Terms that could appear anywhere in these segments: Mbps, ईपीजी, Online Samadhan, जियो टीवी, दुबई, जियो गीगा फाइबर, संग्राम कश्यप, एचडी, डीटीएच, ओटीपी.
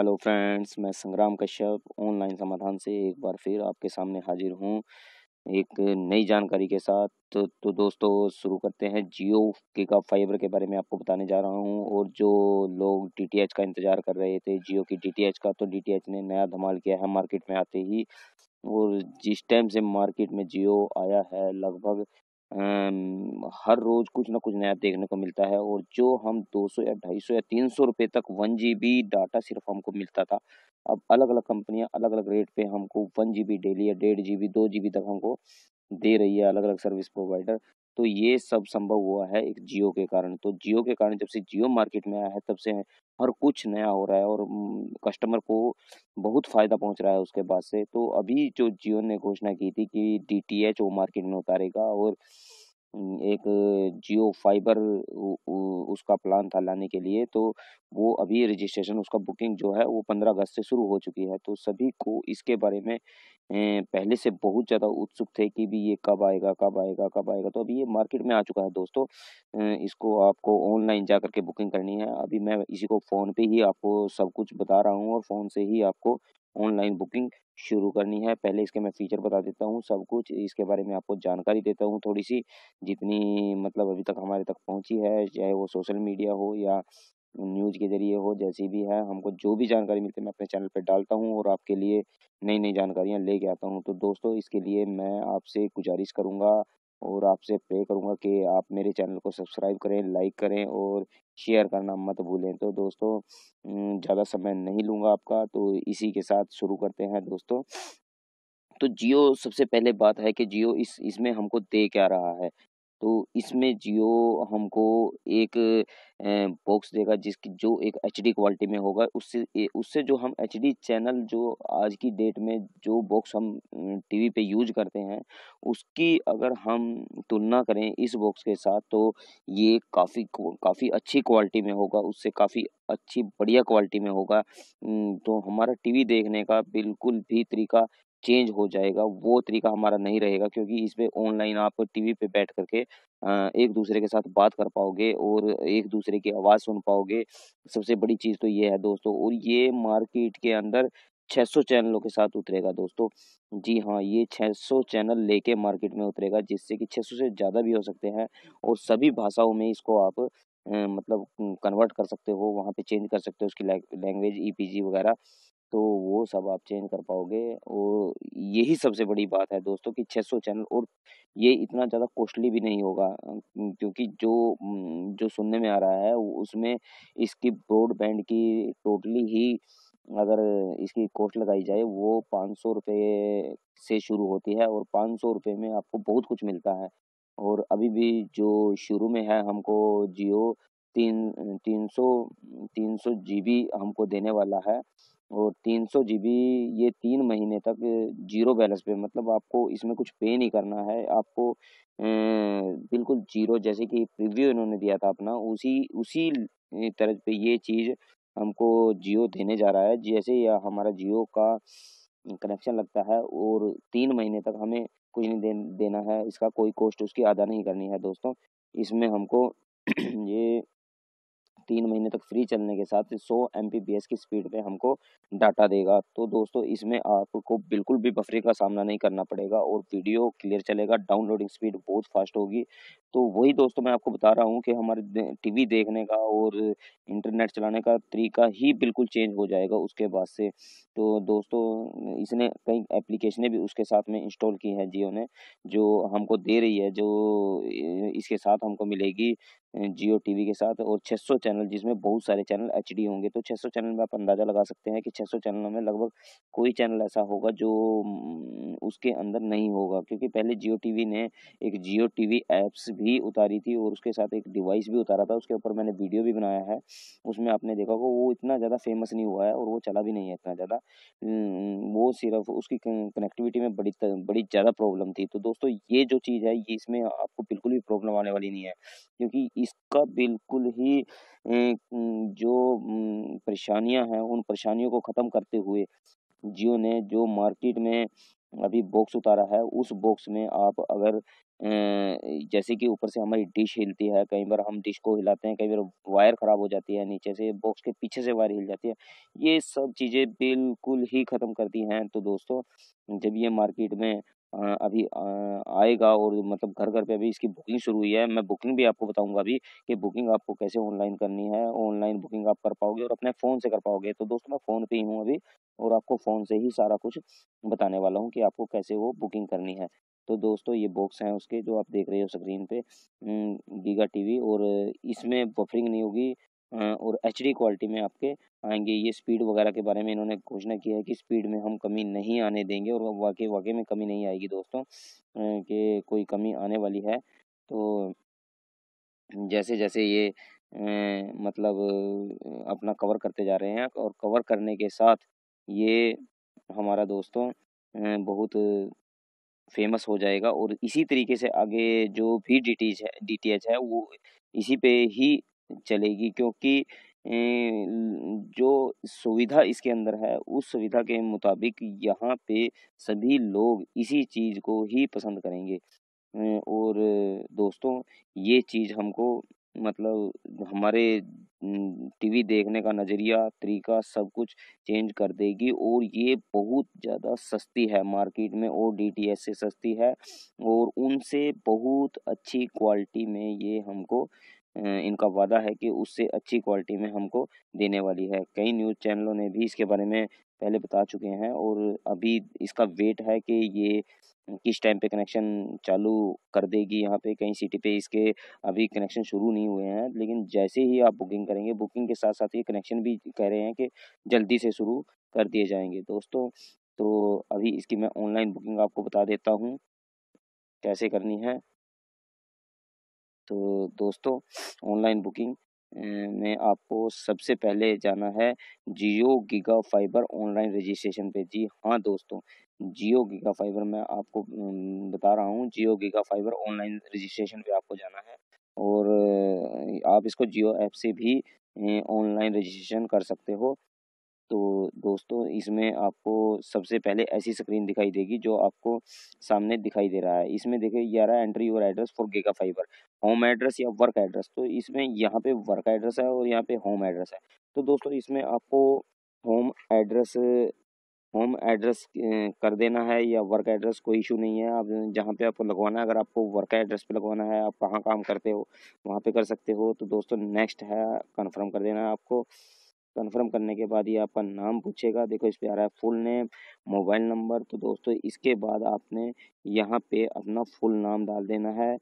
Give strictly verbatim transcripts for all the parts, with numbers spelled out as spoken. Hello friends, मैं संग्राम कश्यप online समाधान से एक बार फिर आपके सामने हाजिर हूं एक नई जानकारी के साथ। तो, तो दोस्तों शुरू करते हैं। जियो गीगा फाइबर के बारे में आपको बताने जा रहा हूं, और जो लोग डीटीएच का इंतज़ार कर रहे थे, जियो की डीटीएच का, तो डीटीएच ने नया धमाल किया है मार्केट में आते ही। और जिस टाइम से मार्केट में जियो आया है, लगभग हर रोज़ कुछ ना कुछ नया देखने को मिलता है। और जो हम दो सौ या ढाई सौ या तीन सौ रुपये तक वन जी बी डाटा सिर्फ हमको मिलता था, अब अलग अलग कंपनियां अलग अलग रेट पे हमको वन जी बी डेली या डेढ़ जी बी दो जी बी तक हमको दे रही है अलग अलग सर्विस प्रोवाइडर। तो ये सब संभव हुआ है एक जियो के कारण। तो जियो के कारण जब से जियो मार्केट में आया है तब से हर कुछ नया हो रहा है और कस्टमर को बहुत फ़ायदा पहुंच रहा है उसके बाद से। तो अभी जो जियो ने घोषणा की थी कि डीटीएच वो मार्केट में उतारेगा, और एक जियो फाइबर उसका प्लान था लाने के लिए, तो वो अभी रजिस्ट्रेशन उसका बुकिंग जो है वो पंद्रह अगस्त से शुरू हो चुकी है। तो सभी को इसके बारे में पहले से बहुत ज़्यादा उत्सुक थे कि भी ये कब आएगा कब आएगा कब आएगा तो अभी ये मार्केट में आ चुका है दोस्तों। इसको आपको ऑनलाइन जा करके बुकिंग करनी है। अभी मैं इसी को फ़ोन पे ही आपको सब कुछ बता रहा हूँ, और फ़ोन से ही आपको ऑनलाइन बुकिंग शुरू करनी है। पहले इसके मैं फ़ीचर बता देता हूँ, सब कुछ इसके बारे में आपको जानकारी देता हूँ थोड़ी सी, जितनी मतलब अभी तक हमारे तक पहुँची है, चाहे वो सोशल मीडिया हो या न्यूज़ के ज़रिए हो, जैसी भी है हमको जो भी जानकारी मिलती है मैं अपने चैनल पर डालता हूँ और आपके लिए नई नई जानकारियाँ लेके आता हूँ। तो दोस्तों इसके लिए मैं आपसे गुजारिश करूँगा और आपसे प्रे करूँगा कि आप मेरे चैनल को सब्सक्राइब करें, लाइक करें और शेयर करना मत भूलें। तो दोस्तों ज़्यादा समय नहीं लूँगा आपका, तो इसी के साथ शुरू करते हैं दोस्तों। तो जियो, सबसे पहले बात है कि जियो इस इसमें हमको दे क्या रहा है। तो इसमें जियो हमको एक बॉक्स देगा जिसकी जो एक एचडी क्वालिटी में होगा। उससे उससे जो हम एचडी चैनल जो आज की डेट में जो बॉक्स हम टीवी पे यूज करते हैं उसकी अगर हम तुलना करें इस बॉक्स के साथ, तो ये काफ़ी काफ़ी अच्छी क्वालिटी में होगा, उससे काफ़ी अच्छी बढ़िया क्वालिटी में होगा। तो हमारा टीवी देखने का बिल्कुल भी तरीका चेंज हो जाएगा, वो तरीका हमारा नहीं रहेगा, क्योंकि इस पर ऑनलाइन आप टीवी पे बैठ करके एक दूसरे के साथ बात कर पाओगे और एक दूसरे की आवाज़ सुन पाओगे। सबसे बड़ी चीज़ तो ये है दोस्तों, और ये मार्केट के अंदर छह सौ चैनलों के साथ उतरेगा दोस्तों। जी हाँ, ये छह सौ चैनल लेके मार्केट में उतरेगा, जिससे कि छह सौ से ज़्यादा भी हो सकते हैं, और सभी भाषाओं में इसको आप मतलब कन्वर्ट कर सकते हो, वहाँ पे चेंज कर सकते हो उसकी लैंग्वेज, ईपीजी वगैरह, तो वो सब आप चेंज कर पाओगे। और यही सबसे बड़ी बात है दोस्तों कि छह सौ चैनल, और ये इतना ज़्यादा कॉस्टली भी नहीं होगा, क्योंकि जो जो सुनने में आ रहा है उसमें इसकी ब्रॉडबैंड की टोटली ही अगर इसकी कॉस्ट लगाई जाए वो पाँच सौ रुपये से शुरू होती है, और पाँच सौ रुपये में आपको बहुत कुछ मिलता है। और अभी भी जो शुरू में है हमको जियो तीन तीन सौ तीन सौ जी बी हमको देने वाला है, और तीन सौ जीबी ये तीन महीने तक जीरो बैलेंस पे, मतलब आपको इसमें कुछ पे नहीं करना है, आपको बिल्कुल जीरो, जैसे कि प्रीव्यू इन्होंने दिया था अपना, उसी उसी तरह पे ये चीज़ हमको जियो देने जा रहा है। जैसे यह हमारा जियो का कनेक्शन लगता है और तीन महीने तक हमें कुछ नहीं दे, देना है, इसका कोई कॉस्ट उसकी अदा नहीं करनी है दोस्तों। इसमें हमको ये तीन महीने तक फ्री चलने के साथ सौ एमबीपीएस की स्पीड पे हमको डाटा देगा। तो दोस्तों इसमें आपको बिल्कुल भी बफरे का सामना नहीं करना पड़ेगा, और वीडियो क्लियर चलेगा, डाउनलोडिंग स्पीड बहुत फास्ट होगी। तो वही दोस्तों मैं आपको बता रहा हूँ कि हमारे टीवी देखने का और इंटरनेट चलाने का तरीका ही बिल्कुल चेंज हो जाएगा उसके बाद से। तो दोस्तों इसने कई एप्लीकेशनें भी उसके साथ में इंस्टॉल की हैं जियो ने, जो हमको दे रही है, जो इसके साथ हमको मिलेगी जियो टीवी के साथ। और छह सौ चैनल, जिसमें बहुत सारे चैनल एचडी होंगे, तो छह सौ चैनल में आप अंदाज़ा लगा सकते हैं कि छह सौ चैनलों में लगभग कोई चैनल ऐसा होगा जो उसके अंदर नहीं होगा, क्योंकि पहले जियो टीवी ने एक जियो टीवी ऐप्स भी उतारी थी और उसके साथ एक डिवाइस भी उतारा था, उसके ऊपर मैंने वीडियो भी बनाया है, उसमें आपने देखा होगा वो इतना ज़्यादा फेमस नहीं हुआ है और वो चला भी नहीं है इतना ज़्यादा, वो सिर्फ उसकी कनेक्टिविटी में बड़ी बड़ी ज़्यादा प्रॉब्लम थी। तो दोस्तों ये जो चीज़ है ये इसमें आपको बिल्कुल भी प्रॉब्लम आने वाली नहीं है, क्योंकि इसका बिल्कुल ही जो परेशानियां हैं उन परेशानियों को ख़त्म करते हुए जियो ने जो मार्केट में अभी बॉक्स उतारा है, उस बॉक्स में आप अगर जैसे कि ऊपर से हमारी डिश हिलती है, कई बार हम डिश को हिलाते हैं, कई बार वायर ख़राब हो जाती है, नीचे से बॉक्स के पीछे से वायर हिल जाती है, ये सब चीज़ें बिल्कुल ही ख़त्म करती हैं। तो दोस्तों जब ये मार्केट में अभी आएगा और मतलब घर घर पे अभी इसकी बुकिंग शुरू हुई है, मैं बुकिंग भी आपको बताऊंगा अभी कि बुकिंग आपको कैसे ऑनलाइन करनी है, ऑनलाइन बुकिंग आप कर पाओगे और अपने फ़ोन से कर पाओगे। तो दोस्तों मैं फ़ोन पे ही हूँ अभी और आपको फ़ोन से ही सारा कुछ बताने वाला हूँ कि आपको कैसे वो बुकिंग करनी है। तो दोस्तों ये बॉक्स हैं उसके जो आप देख रहे हो स्क्रीन पे, गीगा टीवी, और इसमें बफरिंग नहीं होगी और एचडी क्वालिटी में आपके आएंगे। ये स्पीड वगैरह के बारे में इन्होंने घोषणा की है कि स्पीड में हम कमी नहीं आने देंगे और वाकई वाकई में कमी नहीं आएगी दोस्तों, कि कोई कमी आने वाली है। तो जैसे जैसे ये ए, मतलब अपना कवर करते जा रहे हैं और कवर करने के साथ ये हमारा दोस्तों बहुत फेमस हो जाएगा और इसी तरीके से आगे जो भी डीटीएच है डीटीएच है वो इसी पे ही चलेगी, क्योंकि जो सुविधा इसके अंदर है उस सुविधा के मुताबिक यहाँ पे सभी लोग इसी चीज़ को ही पसंद करेंगे। और दोस्तों ये चीज़ हमको मतलब हमारे टीवी देखने का नज़रिया, तरीका सब कुछ चेंज कर देगी और ये बहुत ज़्यादा सस्ती है मार्केट में और डीटीएच से सस्ती है और उनसे बहुत अच्छी क्वालिटी में ये हमको, इनका वादा है कि उससे अच्छी क्वालिटी में हमको देने वाली है। कई न्यूज़ चैनलों ने भी इसके बारे में पहले बता चुके हैं और अभी इसका वेट है कि ये किस टाइम पे कनेक्शन चालू कर देगी। यहाँ पे कई सिटी पे इसके अभी कनेक्शन शुरू नहीं हुए हैं, लेकिन जैसे ही आप बुकिंग करेंगे, बुकिंग के साथ साथ ये कनेक्शन भी कह रहे हैं कि जल्दी से शुरू कर दिए जाएंगे दोस्तों। तो अभी इसकी मैं ऑनलाइन बुकिंग आपको बता देता हूँ कैसे करनी है। तो दोस्तों ऑनलाइन बुकिंग में आपको सबसे पहले जाना है जियो गीगा फाइबर online registration पे। जी हाँ दोस्तों, जियो गीगा फाइबर मैं आपको बता रहा हूँ, जियो गीगा फाइबर online registration पे आपको जाना है और आप इसको जियो ऐप से भी ऑनलाइन रजिस्ट्रेशन कर सकते हो। तो दोस्तों इसमें आपको सबसे पहले ऐसी स्क्रीन दिखाई देगी जो आपको सामने दिखाई दे रहा है। इसमें देखिए ग्यारह entry your address for Giga Fiber, home address या वर्क एड्रेस। तो इसमें यहाँ पे वर्क एड्रेस है और यहाँ पे होम एड्रेस है। तो दोस्तों इसमें आपको होम एड्रेस होम एड्रेस कर देना है या वर्क एड्रेस, कोई इशू नहीं है। आप जहाँ पे आपको लगवाना है, अगर आपको वर्क एड्रेस पे लगवाना है, आप कहाँ काम करते हो वहाँ पे कर सकते हो। तो दोस्तों नेक्स्ट है, कन्फर्म कर देना है आपको। कन्फर्म करने के बाद ये आपका नाम पूछेगा, देखो इस पे आ रहा है फुल नेम, मोबाइल नंबर। तो दोस्तों इसके बाद आपने यहाँ पे अपना फुल नाम डाल देना है।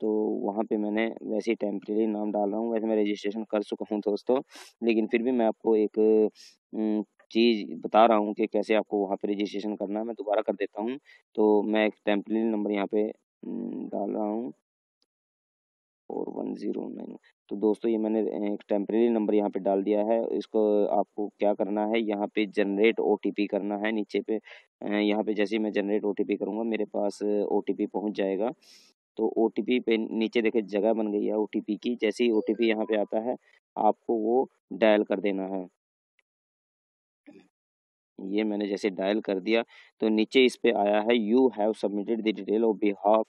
तो वहाँ पे मैंने वैसे ही टेम्प्रेरी नाम डाल रहा हूँ, वैसे मैं रजिस्ट्रेशन कर चुका हूँ दोस्तों, लेकिन फिर भी मैं आपको एक चीज़ बता रहा हूँ कि कैसे आपको वहाँ पे रजिस्ट्रेशन करना है। मैं दोबारा कर देता हूँ। तो मैं एक टेम्प्रेरी नंबर यहाँ पे डाल रहा हूँ फोर वन जीरो नाइन। तो दोस्तों ये मैंने एक टेम्प्रेरी नंबर यहाँ पे डाल दिया है। इसको आपको क्या करना है, यहाँ पे जनरेट ओटीपी करना है नीचे पे। यहाँ पे जैसे ही मैं जनरेट ओटीपी करूँगा मेरे पास ओटीपी पहुँच जाएगा। तो ओटीपी पे नीचे देखे जगह बन गई है ओटीपी की, जैसे ही ओटीपी यहाँ पे आता है आपको वो डायल कर देना है। ये मैंने जैसे डायल कर दिया तो नीचे इस पे आया है you have submitted the detail of behalf.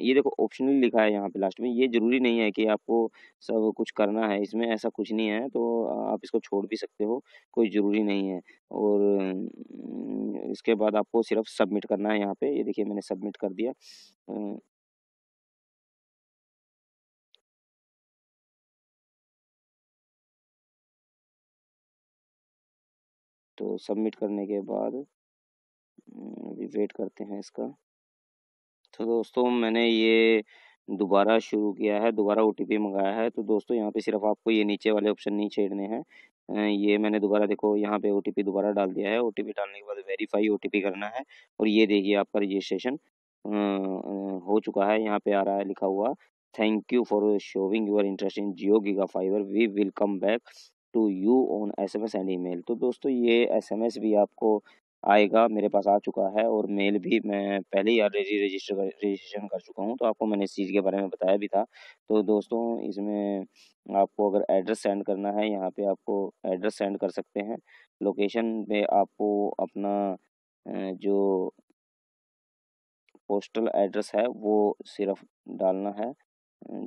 ये देखो ऑप्शनली लिखा है यहाँ पे लास्ट में। ये ज़रूरी नहीं है कि आपको सब कुछ करना है, इसमें ऐसा कुछ नहीं है, तो आप इसको छोड़ भी सकते हो, कोई ज़रूरी नहीं है। और इसके बाद आपको सिर्फ सबमिट करना है यहाँ पे। ये देखिए मैंने सबमिट कर दिया। तो सबमिट करने के बाद अभी वेट करते हैं इसका। तो दोस्तों मैंने ये दोबारा शुरू किया है, दोबारा ओटीपी मंगाया है। तो दोस्तों यहाँ पे सिर्फ आपको ये नीचे वाले ऑप्शन नहीं छेड़ने हैं। ये मैंने दोबारा देखो यहाँ पे ओटीपी दोबारा डाल दिया है। ओटीपी डालने के बाद वेरीफाई ओटीपी करना है और ये देखिए आपका रजिस्ट्रेशन हो चुका है। यहाँ पे आ रहा है लिखा हुआ thank you for showing your interest in जियो गीगा फाइबर, we will come back to you on S M S and email. तो दोस्तों ये एस एम एस भी आपको आएगा, मेरे पास आ चुका है और मेल भी मैं पहले ही रजिस्टर रजिस्ट्रेशन कर चुका हूँ, तो आपको मैंने इस चीज़ के बारे में बताया भी था। तो दोस्तों इसमें आपको अगर एड्रेस सेंड करना है, यहाँ पे आपको एड्रेस सेंड कर सकते हैं। लोकेशन पे आपको अपना जो पोस्टल एड्रेस है वो सिर्फ डालना है,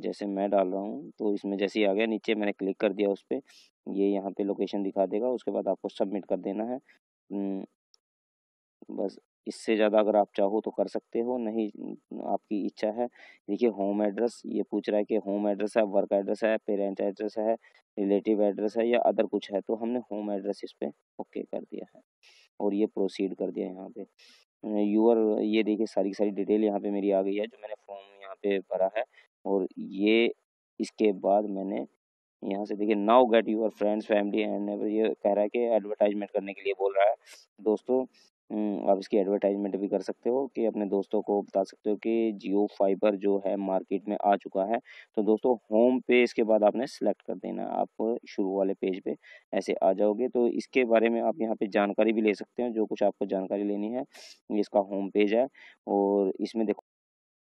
जैसे मैं डाल रहा हूँ। तो इसमें जैसे ही आ गया नीचे मैंने क्लिक कर दिया उस पर, ये यहाँ पे लोकेशन दिखा देगा। उसके बाद आपको सबमिट कर देना है। बस इससे ज़्यादा अगर आप चाहो तो कर सकते हो, नहीं आपकी इच्छा है। देखिए होम एड्रेस ये पूछ रहा है कि होम एड्रेस है, वर्क एड्रेस है, पेरेंट एड्रेस है, रिलेटिव एड्रेस है या अदर कुछ है। तो हमने होम एड्रेस इस पर ओके कर दिया है और ये प्रोसीड कर दिया। यहाँ पे यूअर ये देखिए सारी सारी डिटेल यहाँ पे मेरी आ गई है जो मैंने फॉर्म यहाँ पे भरा है। और ये इसके बाद मैंने यहाँ से देखिए now get your friends family and ये कह रहा है कि एडवर्टाइजमेंट करने के लिए बोल रहा है। दोस्तों आप इसकी एडवर्टाइजमेंट भी कर सकते हो कि अपने दोस्तों को बता सकते हो कि जियो फाइबर जो है मार्केट में आ चुका है। तो दोस्तों होम पेज के बाद आपने सेलेक्ट कर देना, आप शुरू वाले पेज पे ऐसे आ जाओगे। तो इसके बारे में आप यहाँ पे जानकारी भी ले सकते हो, जो कुछ आपको जानकारी लेनी है। इसका होम पेज है और इसमें देखो